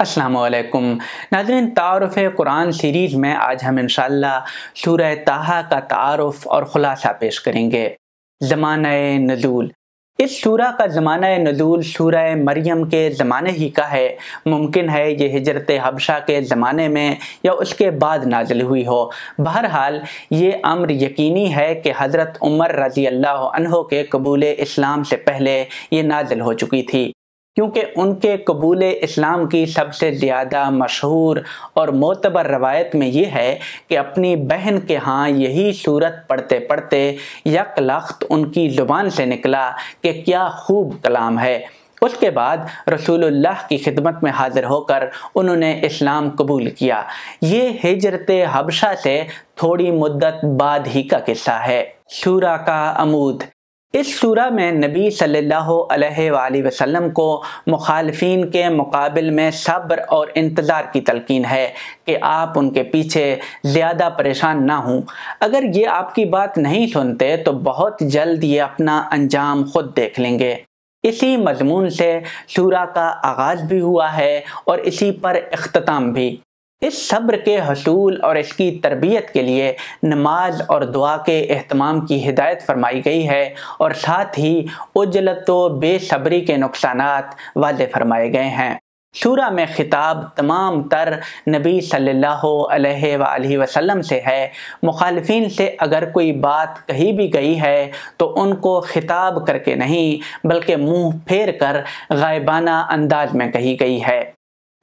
अस्सलामु अलैकुम नाज़रीन, तारुफ़ कुरान सीरीज़ में आज हम इंशाअल्लाह सूरह ताहा का तारुफ़ और ख़ुलासा पेश करेंगे। ज़माने नज़ूल, इस सूरह का ज़माना नज़ूल सूरह मरियम के ज़माने ही का है। मुमकिन है ये हिजरत-ए-हबशा के ज़माने में या उसके बाद नाजिल हुई हो। बहरहाल ये अम्र यकीनी है कि हज़रत उमर रज़ियल्लाहु अन्हो के कबूल इस्लाम से पहले ये नाजिल हो चुकी थी, क्योंकि उनके कबूल इस्लाम की सबसे ज़्यादा मशहूर और मोतबर रवायत में यह है कि अपनी बहन के हाँ यही सूरत पढ़ते पढ़ते यकलख्त उनकी ज़ुबान से निकला कि क्या खूब कलाम है। उसके बाद रसूल्लाह की खिदमत में हाज़िर होकर उन्होंने इस्लाम कबूल किया। ये हिजरत-ए-हबशा से थोड़ी मुद्दत बाद ही का किस्सा है। सूरह का आमूद, इस सूरह में नबी सल्लल्लाहु अलैहि वसल्लम को मुखालफीन के मुकाबले में सब्र और इंतज़ार की तलकीन है कि आप उनके पीछे ज़्यादा परेशान ना हों। अगर ये आपकी बात नहीं सुनते तो बहुत जल्द ये अपना अंजाम खुद देख लेंगे। इसी मजमून से सूरह का आगाज़ भी हुआ है और इसी पर इख्तिताम भी। इस सब्र के हसूल और इसकी तरबियत के लिए नमाज और दुआ के एहतमाम की हिदायत फरमाई गई है और साथ ही उजलत व बेसब्री के नुकसानात वादे फरमाए गए हैं। सूरह में खिताब तमाम तर नबी सल्लल्लाहु अलैहि वसल्लम से है। मुखालफीन से अगर कोई बात कही भी गई है तो उनको खिताब करके नहीं बल्कि मुँह फेर कर गायबाना अंदाज में कही गई है।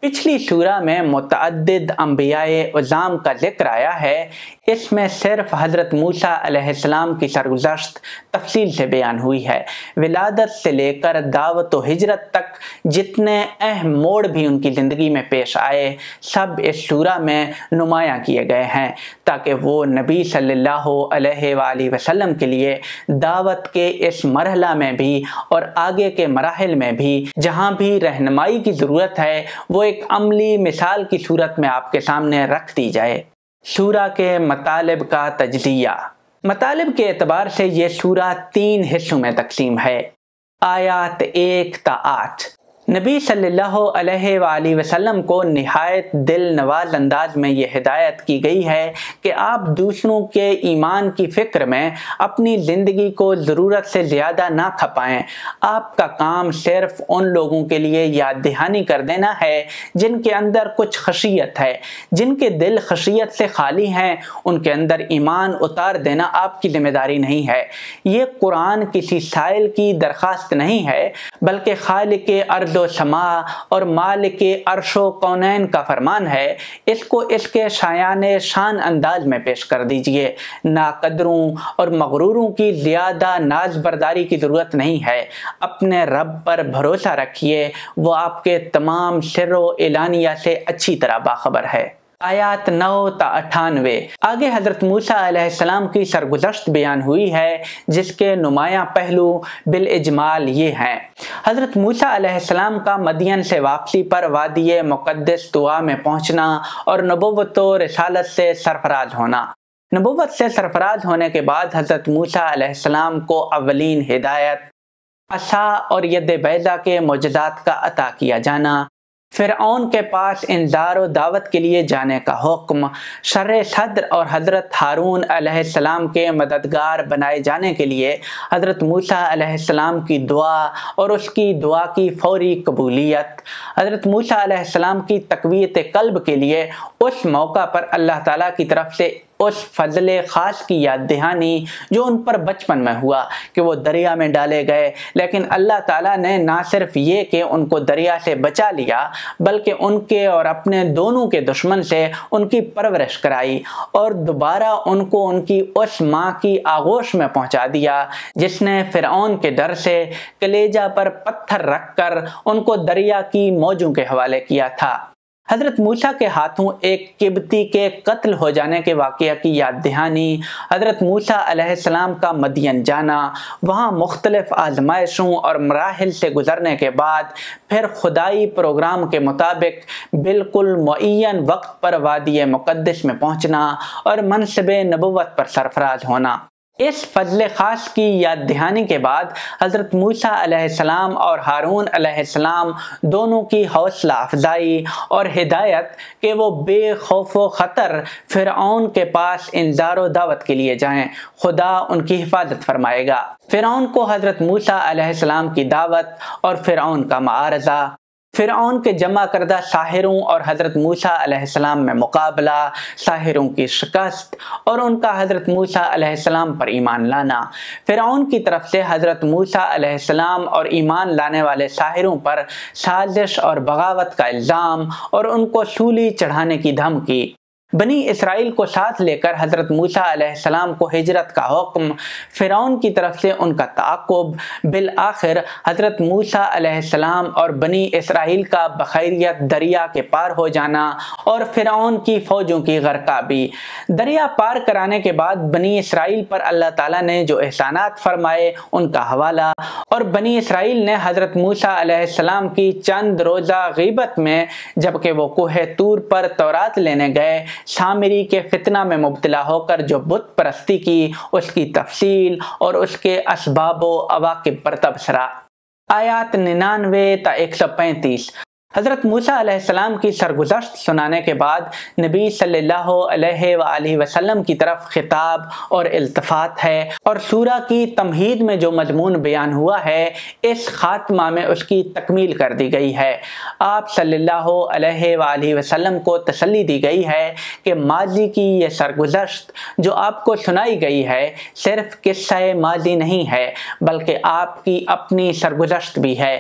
पिछली सूरह में मुतअद्दिद अंबियाए उज़ाम का जिक्र आया है, इसमें सिर्फ हज़रत मूसा अलैहिस्सलाम की सरगुज़श्त तफसील से बयान हुई है। विलादत से लेकर दावत व हिजरत तक जितने अहम मोड़ भी उनकी ज़िंदगी में पेश आए सब इस सूरह में नुमायाँ किए गए हैं, ताकि वो नबी सल्लल्लाहु अलैहि वसल्लम के लिए दावत के इस मरहला में भी और आगे के मराहिल में भी जहाँ भी रहनुमाई की ज़रूरत है वो एक अमली मिसाल की सूरत में आपके सामने रख दी जाए। सूरह के मतालिब का तज्ज़िया, मतालिब के एतबार से ये सूरह 3 हिस्सों में तकसीम है। आयात 1 ता 8 नबी सल्लल्लाहु अलैहि वसल्लम को निहायत दिल नवाज अंदाज में ये हिदायत की गई है कि आप दूसरों के ईमान की फ़िक्र में अपनी ज़िंदगी को ज़रूरत से ज़्यादा ना खपाएँ। आपका काम सिर्फ़ उन लोगों के लिए याद दहानी कर देना है जिनके अंदर कुछ खशियत है। जिनके दिल खशियत से खाली हैं उनके अंदर ईमान उतार देना आपकी ज़िम्मेदारी नहीं है। ये कुरान किसी साइल की दरख्वास्त नहीं है बल्कि खालिक अर्ज़ दो समा और मालिक के अर्शो कौनैन का फरमान है। इसको इसके शायाने शान अंदाज में पेश कर दीजिए। नाकदरों और मगरूरों की ज़्यादा नाज बर्दारी की ज़रूरत नहीं है। अपने रब पर भरोसा रखिए, वो आपके तमाम सिर्रो एलानिया से अच्छी तरह बाखबर है। आयात 9 ता 98 आगे हज़रत मूसा अलैहिस्सलाम की सरगुज़श्त बयान हुई है, जिसके नुमाया पहलू बिल इजमाल ये हैं। हज़रत मूसा अलैहिस्सलाम का मदियन से वापसी पर वादी मुक़दस तुआ में पहुँचना और नबुव्वत व रिसालत से सरफराज होना। नबुव्वत से सरफराज होने के बाद हज़रत मूसा अलैहिस्सलाम को अवलिन हिदायत, असा और यद-ए-बैज़ा के मुअजिज़ात का अता किया जाना, फ़िरऔन के पास इंजार व दावत के लिए जाने का हुक्म, शर सद्र और हज़रत हारून अलैहिस्सलाम के मददगार बनाए जाने के लिए हज़रत मूसा अलैहिस्सलाम की दुआ और उसकी दुआ की फौरी कबूलियत, हज़रत मूसा अलैहिस्सलाम की तक़वीयत क़ल्ब के लिए उस मौका पर अल्लाह ताला की तरफ से उस फजले ख़ास की याद दहानी जो उन पर बचपन में हुआ कि वो दरिया में डाले गए, लेकिन अल्लाह ताला ने ना सिर्फ ये कि उनको दरिया से बचा लिया बल्कि उनके और अपने दोनों के दुश्मन से उनकी परवरिश कराई और दोबारा उनको उनकी उस माँ की आगोश में पहुँचा दिया जिसने फ़िरऔन के डर से कलेजा पर पत्थर रख कर उनको दरिया की मौजों के हवाले किया था। हज़रत मूसा के हाथों एक किब्ती के कत्ल हो जाने के वाक़या की याद दहानी, हज़रत मूसा अलैहिस्सलाम का मदियन जाना, वहाँ मुख्तलिफ़ आजमाइशों और मराहिल से गुज़रने के बाद फिर खुदाई प्रोग्राम के मुताबिक बिल्कुल मुअय्यन वक्त पर वादी मुक़दस में पहुँचना और मनसब नबुव्वत पर सरफराज होना। इस फजल ख़ास की याद दहानी के बाद हज़रत मूसा अलैहिस्सलाम और हारून अलैहिस्सलाम दोनों की हौसला अफजाई और हिदायत कि वो बेखौफ व ख़तर फ़िरऔन के पास इंजार व दावत के लिए जाएं, खुदा उनकी हिफाजत फरमाएगा। फ़िरऔन को हज़रत मूसा अलैहिस्सलाम की दावत और फ़िरऔन का मुआरज़ा, फ़िरऔन के जमा करदा साहिरों और हज़रत मूसा अलैहिस्सलाम में मुकाबला, साहिरों की शिकस्त और उनका हज़रत मूसा अलैहिस्सलाम पर ईमान लाना, फ़िरऔन की तरफ से हज़रत मूसा अलैहिस्सलाम और ईमान लाने वाले साहिरों पर साजिश और बगावत का इल्ज़ाम और उनको सूली चढ़ाने की धमकी, बनी इसराइल को साथ लेकर हज़रत मूसा अलैहिस्सलाम को हिजरत का हुक्म, फ़िरऔन की तरफ से उनका ताक़ुब, बिल आखिर हज़रत मूसा अलैहिस्सलाम और बनी इसराइल का बखैरियत दरिया के पार हो जाना और फ़िरऔन की फ़ौजों की गरकाबी। दरिया पार कराने के बाद बनी इसराइल पर अल्लाह ताला ने जो एहसानात फरमाए उनका हवाला, और बनी इसराइल ने हज़रत मूसा अलैहिस्सलाम की चंद रोज़ा ग़ीबत में जबकि वो कोहे तूर पर तोरात लेने गए, सामरी के फितना में मुब्तला होकर जो बुत परस्ती की उसकी तफसील और उसके असबाब व अवाकिब पर तबसरा। आयात 99 से 135। हज़रत मूसा अलैहिस्सलाम की सरगुज़श्त सुनाने के बाद नबी सल्लल्लाहु अलैहि वसल्लम की तरफ खिताब और इल्तफ़ात है, और सूरह की तमहीद में जो मजमून बयान हुआ है इस खात्मा में उसकी तकमील कर दी गई है। आप सल्लल्लाहु अलैहि वसल्लम को तसल्ली दी गई है कि माजी की ये सरगुज़श्त जो आपको सुनाई गई है सिर्फ किस्सा-ए माजी नहीं है बल्कि आपकी अपनी सरगुज़श्त भी है।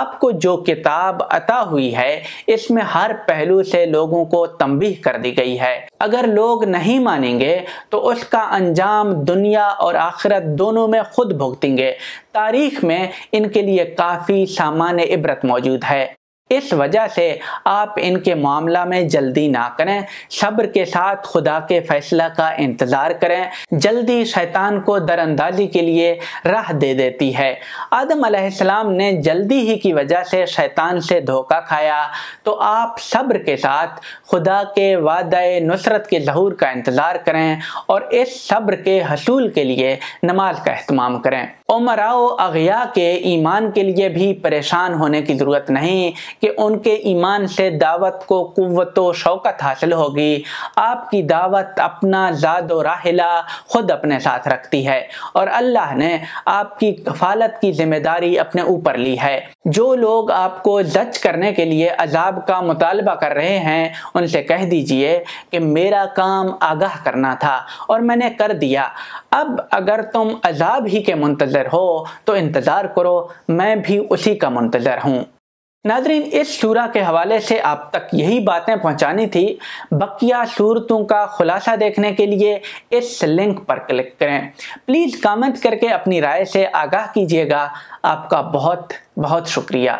आपको जो किताब अता हुई है इसमें हर पहलू से लोगों को तंबीह कर दी गई है। अगर लोग नहीं मानेंगे तो उसका अंजाम दुनिया और आखिरत दोनों में खुद भुगतेंगे। तारीख में इनके लिए काफ़ी सामान्य इबरत मौजूद है, इस वजह से आप इनके मामला में जल्दी ना करें, सब्र के साथ खुदा के फैसला का इंतज़ार करें। जल्दी शैतान को दरअंदाजी के लिए राह दे देती है। आदम अलैहिस्सलाम ने जल्दी ही की वजह से शैतान से धोखा खाया, तो आप सब्र के साथ खुदा के वादे नुसरत के ज़हूर का इंतज़ार करें और इस सब्र के हसूल के लिए नमाज का अहतमाम करें। उमराओ अगया के ईमान के लिए भी परेशान होने की ज़रूरत नहीं कि उनके ईमान से दावत को कुव्वत व शौकत हासिल होगी। आपकी दावत अपना ज़ाद व राहिला खुद अपने साथ रखती है और अल्लाह ने आपकी कफालत की जिम्मेदारी अपने ऊपर ली है। जो लोग आपको जज करने के लिए अजाब का मुतालबा कर रहे हैं उनसे कह दीजिए कि मेरा काम आगाह करना था और मैंने कर दिया, अब अगर तुम अजाब ही के मुंतज़र हो तो इंतज़ार करो, मैं भी उसी का मुंतज़र हूँ। नाज़रीन, इस सूरह के हवाले से आप तक यही बातें पहुँचानी थी। बकिया सूरतों का खुलासा देखने के लिए इस लिंक पर क्लिक करें। प्लीज़ कमेंट करके अपनी राय से आगाह कीजिएगा। आपका बहुत बहुत शुक्रिया।